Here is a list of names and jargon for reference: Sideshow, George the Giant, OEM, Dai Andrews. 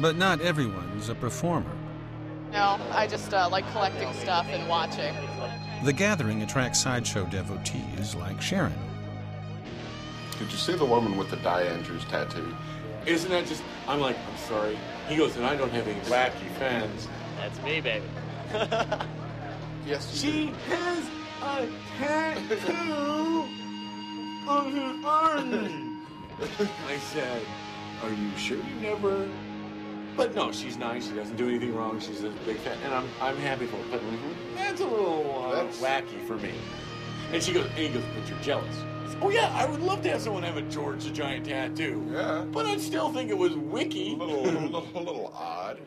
But not everyone's a performer. No, I just like collecting stuff and watching. The gathering attracts sideshow devotees like Sharon. Did you see the woman with the Dai Andrews tattoo? Isn't that just, I'm like, I'm sorry. He goes, and I don't have any wacky fans. That's me, baby. Yes, she has a tattoo on her arm. I said, are you sure you never? But no, she's nice. She doesn't do anything wrong. She's a big fan, and I'm happy for it. But that's a little wacky for me. And she goes, and he goes, but you're jealous. Oh yeah, I would love to have someone have a George the Giant tattoo. Yeah. But I'd still think it was wiki. A little odd.